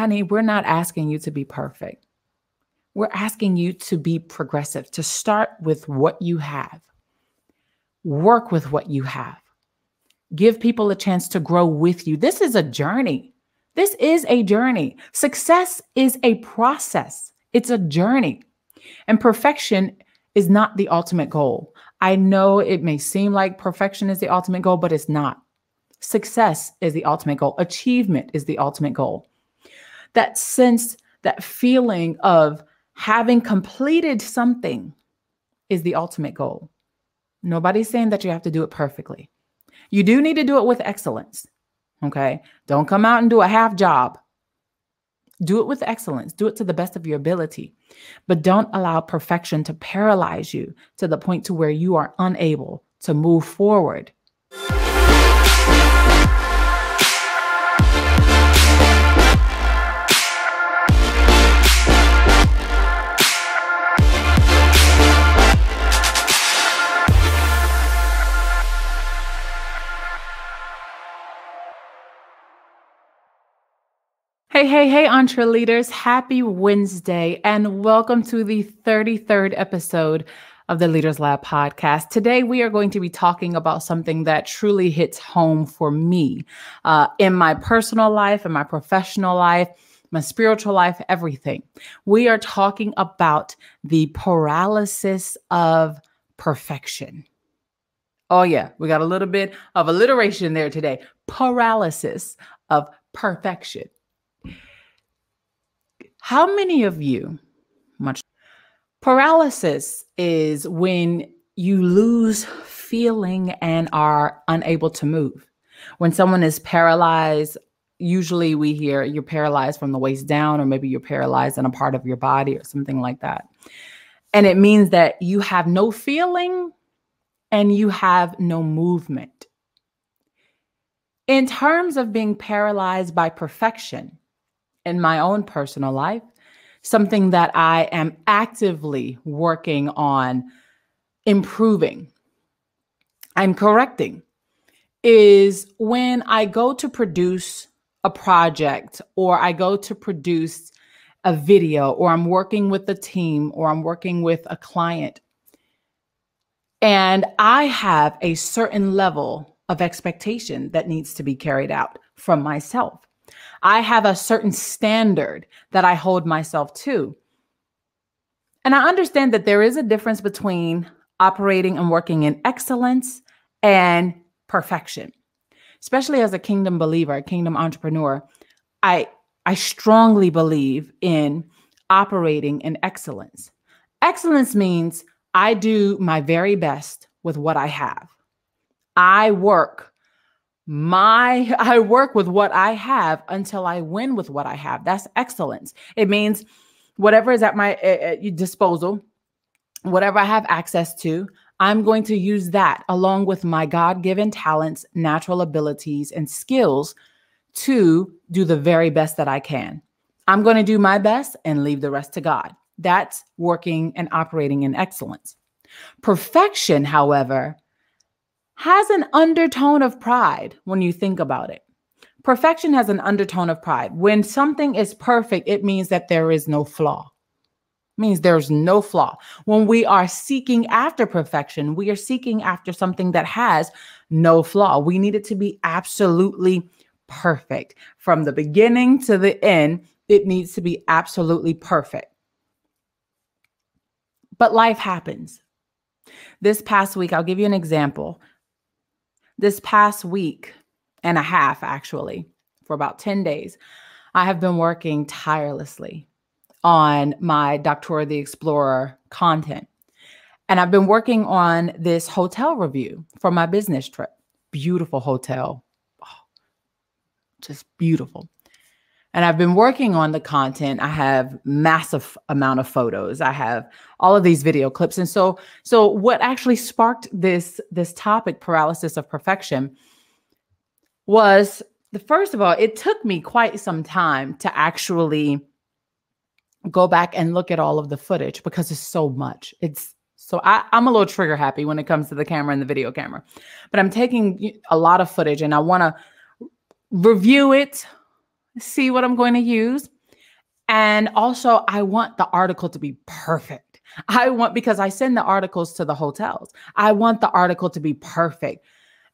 honey, we're not asking you to be perfect. We're asking you to be progressive, to start with what you have, work with what you have, give people a chance to grow with you. This is a journey. This is a journey. Success is a process. It's a journey. And perfection is not the ultimate goal. I know it may seem like perfection is the ultimate goal, but it's not. Success is the ultimate goal. Achievement is the ultimate goal. That sense, that feeling of having completed something is the ultimate goal. Nobody's saying that you have to do it perfectly. You do need to do it with excellence. Okay? Don't come out and do a half job. Do it with excellence. Do it to the best of your ability, but don't allow perfection to paralyze you to the point to where you are unable to move forward. Hey, hey, hey, Entre Leaders, happy Wednesday and welcome to the 33rd episode of the Leaders Lab podcast. Today, we are going to be talking about something that truly hits home for me in my personal life, in my professional life, my spiritual life, everything. We are talking about the paralysis of perfection. Oh yeah, we got a little bit of alliteration there today. Paralysis of perfection. How many of you, paralysis is when you lose feeling and are unable to move. When someone is paralyzed, usually we hear you're paralyzed from the waist down, or maybe you're paralyzed in a part of your body or something like that. And it means that you have no feeling and you have no movement. In terms of being paralyzed by perfection, in my own personal life, something that I am actively working on improving and correcting is when I go to produce a project, or I go to produce a video, or I'm working with a team, or I'm working with a client, and I have a certain level of expectation that needs to be carried out from myself. I have a certain standard that I hold myself to. And I understand that there is a difference between operating and working in excellence and perfection. Especially as a kingdom believer, a kingdom entrepreneur, I strongly believe in operating in excellence. Excellence means I do my very best with what I have. I work with what I have until I win with what I have. That's excellence. It means whatever is at my disposal, whatever I have access to, I'm going to use that along with my God-given talents, natural abilities, and skills to do the very best that I can. I'm going to do my best and leave the rest to God. That's working and operating in excellence. Perfection, however, has an undertone of pride when you think about it. Perfection has an undertone of pride. When something is perfect, it means that there is no flaw. It means there's no flaw. When we are seeking after perfection, we are seeking after something that has no flaw. We need it to be absolutely perfect. From the beginning to the end, it needs to be absolutely perfect. But life happens. This past week, I'll give you an example. This past week and a half, actually, for about 10 days, I have been working tirelessly on my Dr. the Explorer content. And I've been working on this hotel review for my business trip. Beautiful hotel. Oh, just beautiful. And I've been working on the content. I have massive amount of photos. I have all of these video clips. And so what actually sparked this topic, paralysis of perfection, was first of all, it took me quite some time to actually go back and look at all of the footage because it's so much. I'm a little trigger happy when it comes to the camera and the video camera, but I'm taking a lot of footage and I want to review it, see what I'm going to use. And also I want the article to be perfect. Because I send the articles to the hotels, I want the article to be perfect.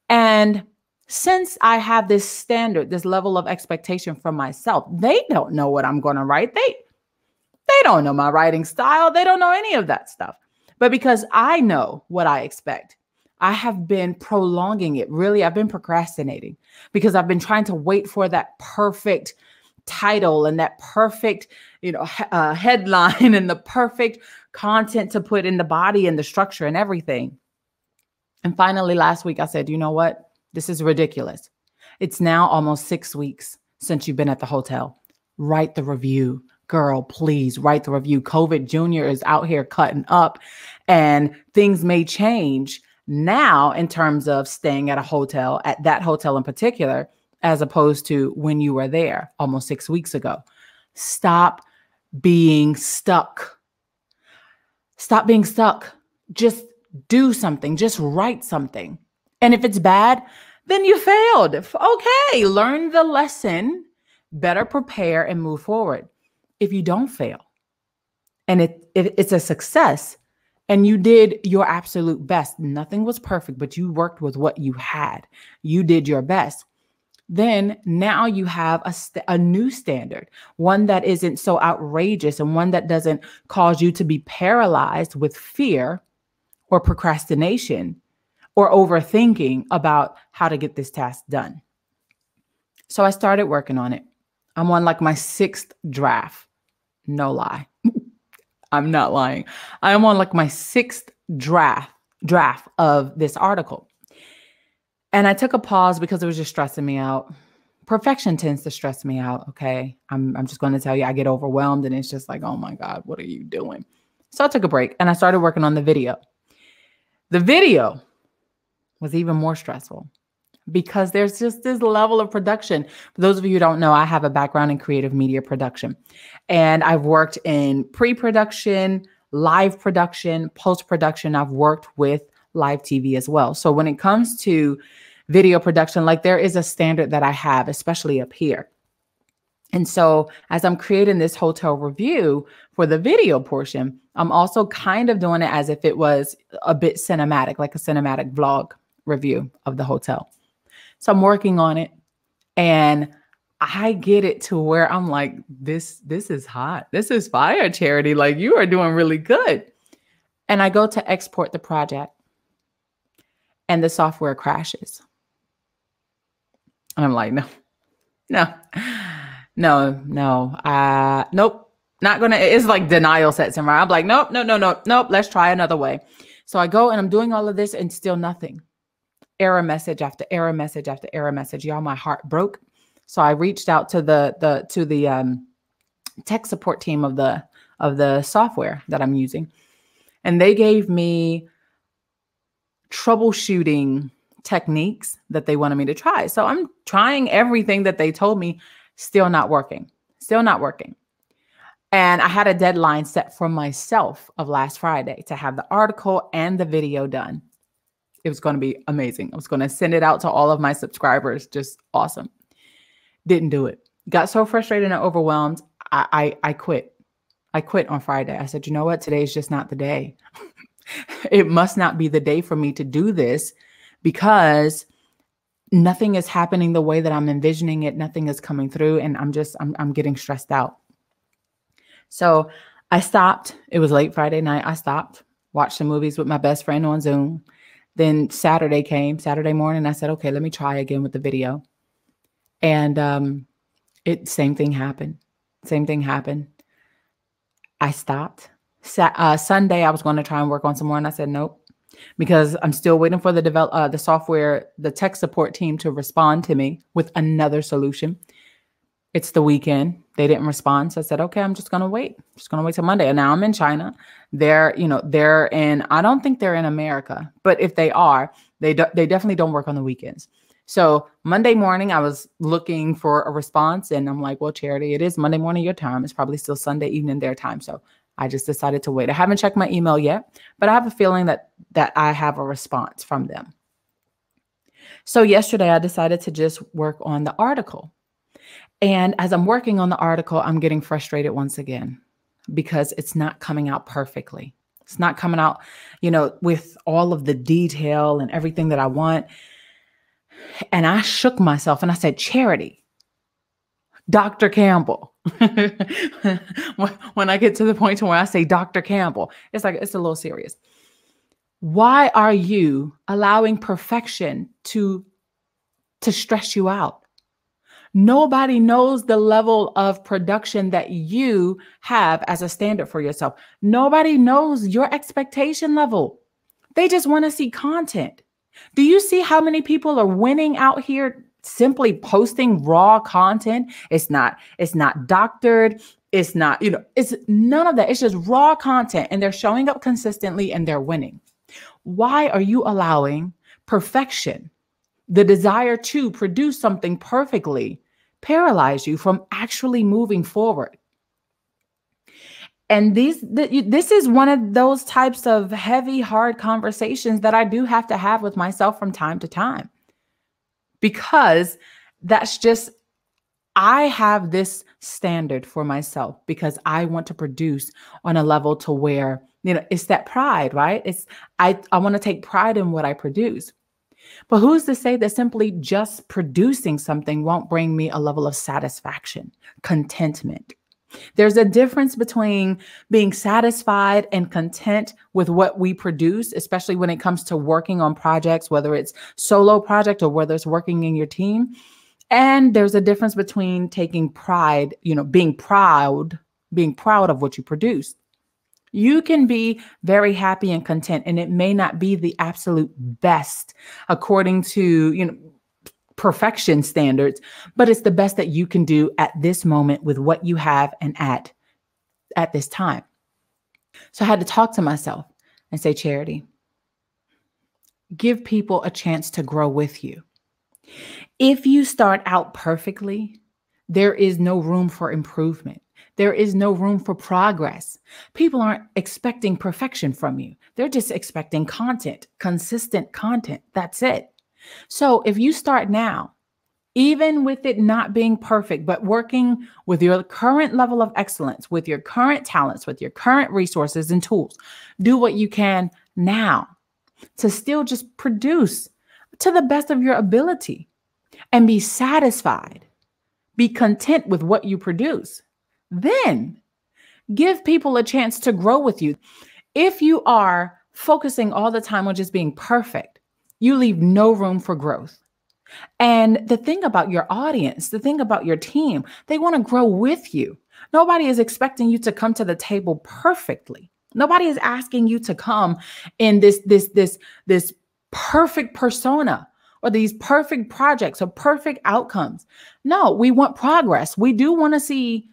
And since I have this standard, this level of expectation from myself, they don't know what I'm going to write. They don't know my writing style. They don't know any of that stuff. But because I know what I expect, I have been prolonging it. Really, I've been procrastinating because I've been trying to wait for that perfect title and that perfect, headline and the perfect content to put in the body and the structure and everything. And finally, last week, I said, you know what? This is ridiculous. It's now almost 6 weeks since you've been at the hotel. Write the review. Girl, please write the review. COVID Jr. is out here cutting up and things may change now in terms of staying at a hotel, at that hotel in particular, as opposed to when you were there almost 6 weeks ago. Stop being stuck. Stop being stuck. Just do something. Just write something. And if it's bad, then you failed. Okay, learn the lesson, better prepare and move forward. If you don't fail and it's a success and you did your absolute best, nothing was perfect, but you worked with what you had, you did your best, then now you have a new standard, one that isn't so outrageous and one that doesn't cause you to be paralyzed with fear or procrastination or overthinking about how to get this task done. So I started working on it. I'm on like my 6th draft. No lie. I'm not lying. I'm on like my 6th draft of this article. And I took a pause because it was just stressing me out. Perfection tends to stress me out. Okay. I'm just going to tell you, I get overwhelmed and it's just like, oh my God, what are you doing? So I took a break and I started working on the video. The video was even more stressful because there's just this level of production. For those of you who don't know, I have a background in creative media production, and I've worked in pre-production, live production, post-production. I've worked with live TV as well. So when it comes to video production, like there is a standard that I have, especially up here. And so as I'm creating this hotel review for the video portion, I'm also kind of doing it as if it was a bit cinematic, like a cinematic vlog review of the hotel. So I'm working on it and I get it to where I'm like, this is hot. This is fire, Charity. Like you are doing really good. And I go to export the project and the software crashes. And I'm like, nope, not gonna, it's like denial sets in right. I'm like, nope. Let's try another way. So I go and I'm doing all of this and still nothing. Error message after error message after error message. Y'all, my heart broke. So I reached out to the tech support team of the software that I'm using, and they gave me troubleshooting techniques that they wanted me to try. So I'm trying everything that they told me, still not working, And I had a deadline set for myself of last Friday to have the article and the video done. It was going to be amazing. I was going to send it out to all of my subscribers. Just awesome. Didn't do it. Got so frustrated and overwhelmed. I quit. I quit on Friday. I said, you know what? Today's just not the day. It must not be the day for me to do this because nothing is happening the way that I'm envisioning it. Nothing is coming through. And I'm getting stressed out. So I stopped. It was late Friday night. I stopped, watched some movies with my best friend on Zoom. Then Saturday came, Saturday morning, I said, okay, let me try again with the video. And same thing happened. I stopped. Sunday, I was going to try and work on some more, and I said, nope, because I'm still waiting for the tech support team to respond to me with another solution. It's the weekend. They didn't respond. So I said, okay, I'm just going to wait. I'm just going to wait till Monday. And now I'm in China. They're in, I don't think they're in America, but if they are, they definitely don't work on the weekends. So Monday morning, I was looking for a response and I'm like, well, Charity, it is Monday morning, your time. It's probably still Sunday evening, their time. So I just decided to wait. I haven't checked my email yet, but I have a feeling that I have a response from them. So yesterday I decided to just work on the article. And as I'm working on the article, I'm getting frustrated once again because it's not coming out perfectly. It's not coming out, you know, with all of the detail and everything that I want. And I shook myself and I said, Charity, Dr. Campbell. When I get to the point where I say Dr. Campbell, it's like, it's a little serious. Why are you allowing perfection to stress you out? Nobody knows the level of production that you have as a standard for yourself. Nobody knows your expectation level. They just want to see content. Do you see how many people are winning out here simply posting raw content? It's not doctored. It's not, you know, it's none of that. It's just raw content, and they're showing up consistently and they're winning. Why are you allowing perfection, the desire to produce something perfectly, paralyze you from actually moving forward? And this is one of those types of heavy, hard conversations that I do have to have with myself from time to time, because that's just, I have this standard for myself because I want to produce on a level to where, you know, it's that pride, right? It's, I want to take pride in what I produce. But who's to say that simply just producing something won't bring me a level of satisfaction, contentment? There's a difference between being satisfied and content with what we produce, especially when it comes to working on projects, whether it's solo project or whether it's working in your team. And there's a difference between taking pride, you know, being proud of what you produce. You can be very happy and content, and it may not be the absolute best according to, you know, perfection standards, but it's the best that you can do at this moment with what you have and at this time. So I had to talk to myself and say, Charity, give people a chance to grow with you. If you start out perfectly, there is no room for improvement. There is no room for progress. People aren't expecting perfection from you. They're just expecting content, consistent content. That's it. So if you start now, even with it not being perfect, but working with your current level of excellence, with your current talents, with your current resources and tools, do what you can now to still just produce to the best of your ability and be satisfied, be content with what you produce. Then give people a chance to grow with you. If you are focusing all the time on just being perfect, you leave no room for growth. And the thing about your audience, the thing about your team, they want to grow with you. Nobody is expecting you to come to the table perfectly. Nobody is asking you to come in this perfect persona or these perfect projects or perfect outcomes. No, we want progress. We do want to see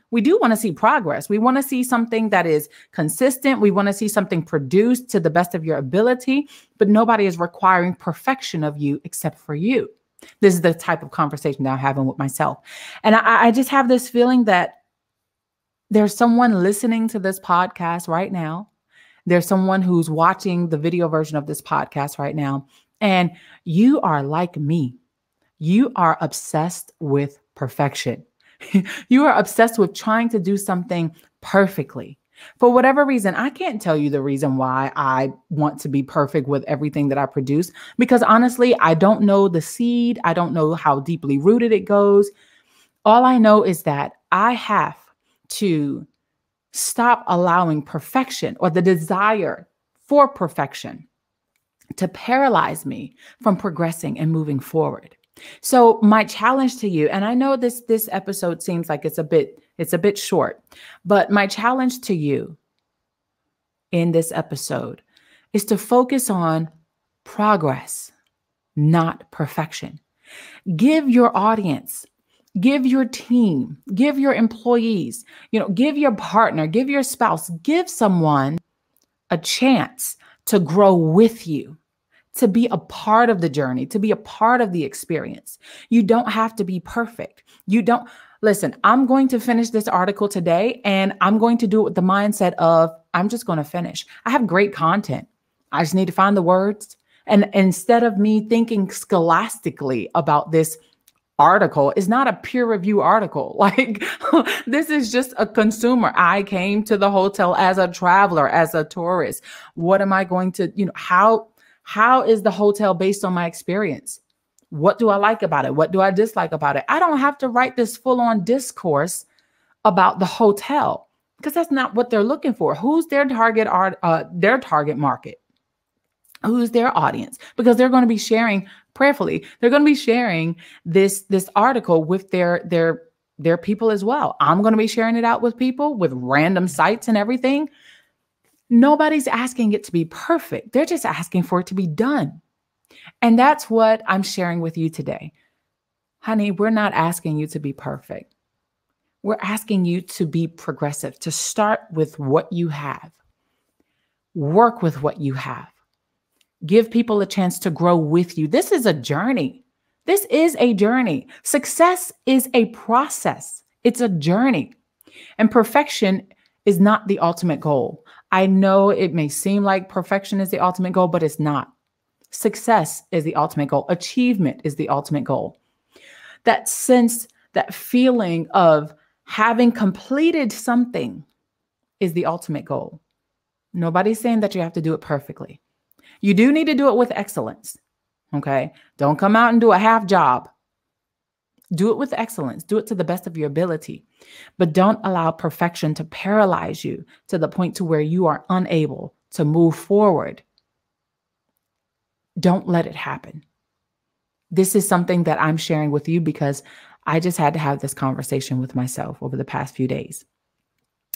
progress. We want to see something that is consistent. We want to see something produced to the best of your ability, but nobody is requiring perfection of you except for you. This is the type of conversation that I'm having with myself. And I just have this feeling that there's someone listening to this podcast right now. There's someone who's watching the video version of this podcast right now. And you are like me. You are obsessed with perfection. You are obsessed with trying to do something perfectly. For whatever reason, I can't tell you the reason why I want to be perfect with everything that I produce, because honestly, I don't know the seed. I don't know how deeply rooted it goes. All I know is that I have to stop allowing perfection or the desire for perfection to paralyze me from progressing and moving forward. So my challenge to you, and I know this episode seems like it's a bit short, but my challenge to you in this episode is to focus on progress, not perfection. Give your audience, give your team, give your employees, you know, give your partner, give your spouse, give someone a chance to grow with you, to be a part of the journey, to be a part of the experience. You don't have to be perfect. Listen, I'm going to finish this article today, and I'm going to do it with the mindset of, I'm just going to finish. I have great content. I just need to find the words. And instead of me thinking scholastically about this article is not a peer review article. Like, this is just a consumer. I came to the hotel as a traveler, as a tourist. What am I going to, you know, how is the hotel based on my experience? What do I like about it? What do I dislike about it? I don't have to write this full-on discourse about the hotel because that's not what they're looking for. Who's their target market? Who's their audience? Because they're going to be sharing prayerfully. They're going to be sharing this article with their people as well. I'm going to be sharing it out with people with random sites and everything. Nobody's asking it to be perfect. They're just asking for it to be done. And that's what I'm sharing with you today. Honey, we're not asking you to be perfect. We're asking you to be progressive, to start with what you have, work with what you have. Give people a chance to grow with you. This is a journey. This is a journey. Success is a process. It's a journey. And perfection is not the ultimate goal. I know it may seem like perfection is the ultimate goal, but it's not. Success is the ultimate goal. Achievement is the ultimate goal. That sense, that feeling of having completed something is the ultimate goal. Nobody's saying that you have to do it perfectly. You do need to do it with excellence, okay? Don't come out and do a half job. Do it with excellence. Do it to the best of your ability, but don't allow perfection to paralyze you to the point to where you are unable to move forward. Don't let it happen. This is something that I'm sharing with you because I just had to have this conversation with myself over the past few days.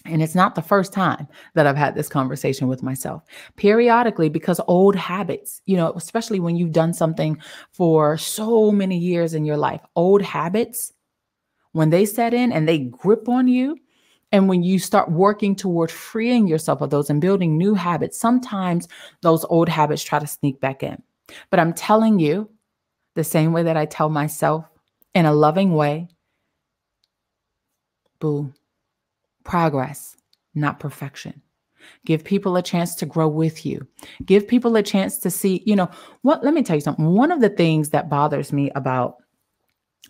And it's not the first time that I've had this conversation with myself. Periodically, because old habits, you know, especially when you've done something for so many years in your life, old habits, when they set in and they grip on you, and when you start working toward freeing yourself of those and building new habits, sometimes those old habits try to sneak back in. But I'm telling you, the same way that I tell myself in a loving way, boo. Progress, not perfection. Give people a chance to grow with you. Give people a chance to see, you know, what, let me tell you something. One of the things that bothers me about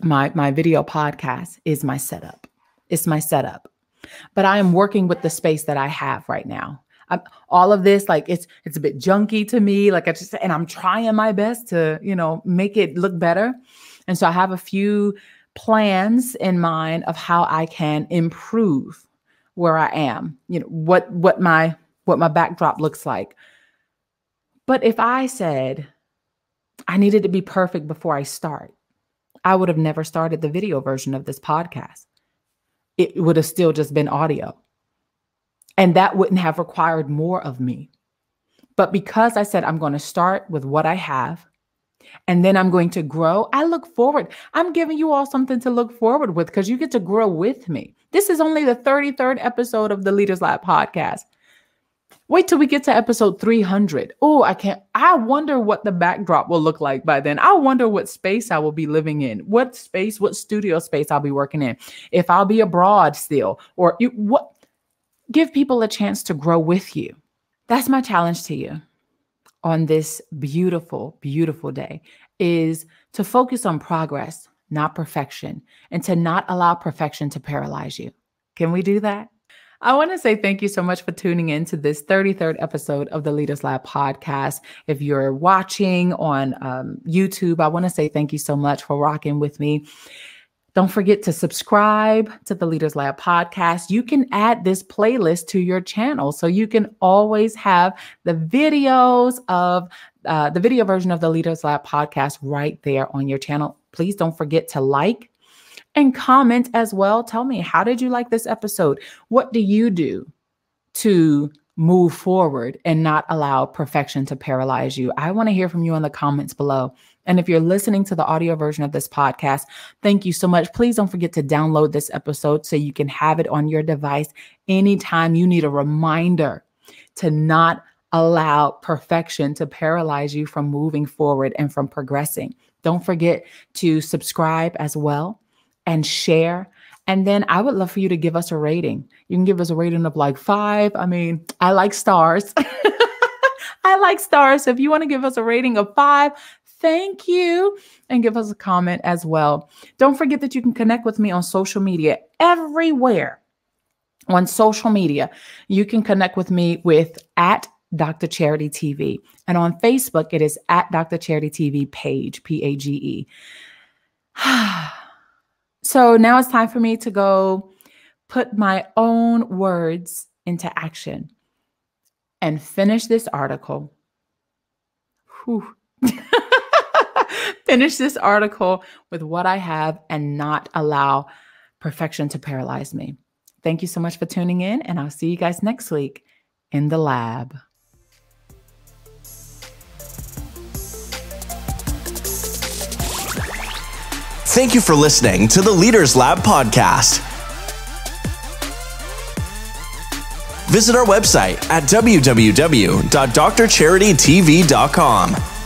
my video podcast is my setup. It's my setup. But I am working with the space that I have right now. All of this, like it's a bit junky to me. Like and I'm trying my best to, you know, make it look better. And so I have a few plans in mind of how I can improve where I am, you know, what my backdrop looks like. But if I said I needed to be perfect before I start, I would have never started the video version of this podcast. It would have still just been audio. And that wouldn't have required more of me. But because I said, I'm going to start with what I have, and then I'm going to grow. I look forward. I'm giving you all something to look forward with because you get to grow with me. This is only the 33rd episode of the Leaders Lab podcast. Wait till we get to episode 300. Oh, I wonder what the backdrop will look like by then. I wonder what space I will be living in, what studio space I'll be working in, if I'll be abroad still, or what. Give people a chance to grow with you. That's my challenge to you on this beautiful, beautiful day is to focus on progress, not perfection, and to not allow perfection to paralyze you. Can we do that? I want to say thank you so much for tuning in to this 33rd episode of the Leaders Lab podcast. If you're watching on YouTube, I want to say thank you so much for rocking with me. Don't forget to subscribe to the Leaders Lab podcast. You can add this playlist to your channel so you can always have the videos of the video version of the Leaders Lab podcast right there on your channel. Please don't forget to like and comment as well. Tell me, how did you like this episode? What do you do to move forward and not allow perfection to paralyze you? I want to hear from you in the comments below. And if you're listening to the audio version of this podcast, thank you so much. Please don't forget to download this episode so you can have it on your device anytime you need a reminder to not allow perfection to paralyze you from moving forward and from progressing. Don't forget to subscribe as well and share. And then I would love for you to give us a rating. You can give us a rating of like 5. I mean, I like stars. I like stars. So if you want to give us a rating of 5, thank you, and give us a comment as well. Don't forget that you can connect with me on social media everywhere. On social media, you can connect with me with at Dr. Charity TV. And on Facebook, it is at Dr. Charity TV page, P-A-G-E. So now it's time for me to go put my own words into action and finish this article. Whew. Finish this article with what I have and not allow perfection to paralyze me. Thank you so much for tuning in, and I'll see you guys next week in the lab. Thank you for listening to the Leaders Lab podcast. Visit our website at www.drcharitytv.com.